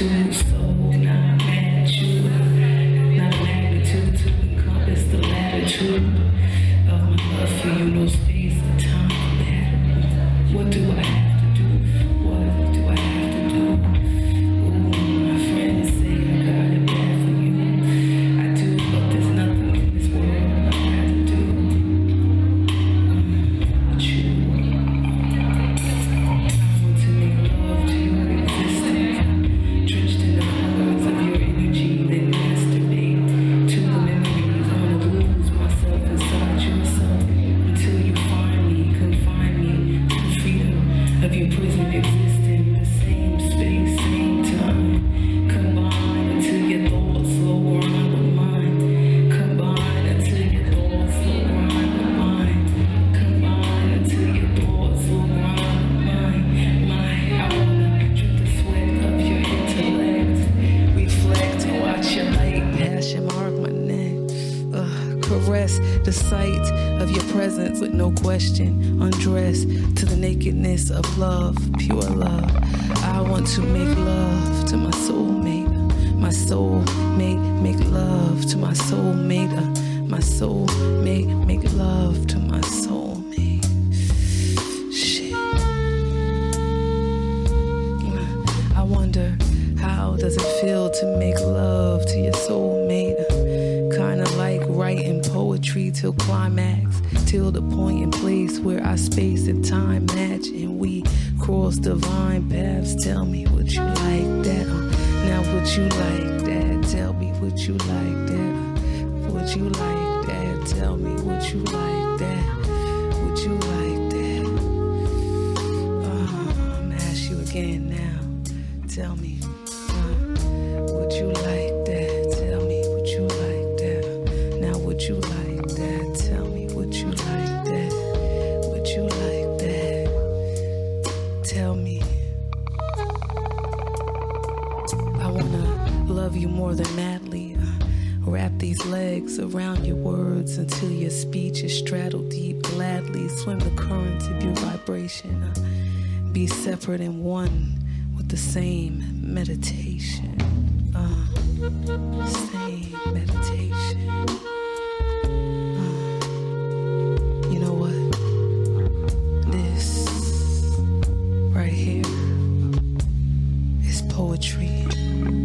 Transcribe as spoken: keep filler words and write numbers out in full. you, so not mad at you, not magnitude to encompass the latitude of my love for you, no space and time for that. What do I have to do? What do I have to do? Ooh, my friends say I got it bad for you. I do, but there's nothing in this world I have to do. Mm, but you. The sight of your presence with no question, undressed to the nakedness of love, pure love. I want to make love to my soulmate, my soulmate, make love to my soulmate, uh, my soulmate, make love to my soulmate. Shit. I wonder, how does it feel to make love to your soulmate? Kinda like writing poetry till climax, till the point and place where our space and time match and we cross divine paths. Tell me, would you like that? Uh, now would you like that? Tell me, would you like that? Uh, would you like that? Tell me, would you like that? Would you like that? Uh, I'm ask you again now. Tell me, uh, would you like that? Tell me, would you like that? Would you like that? Tell me, would you like that? Would you like that? Tell me. I wanna love you more than madly. Uh, wrap these legs around your words until your speech is straddled deep. Gladly swim the currents of your vibration. Uh, be separate and one with the same meditation. Uh, same meditation. Tree.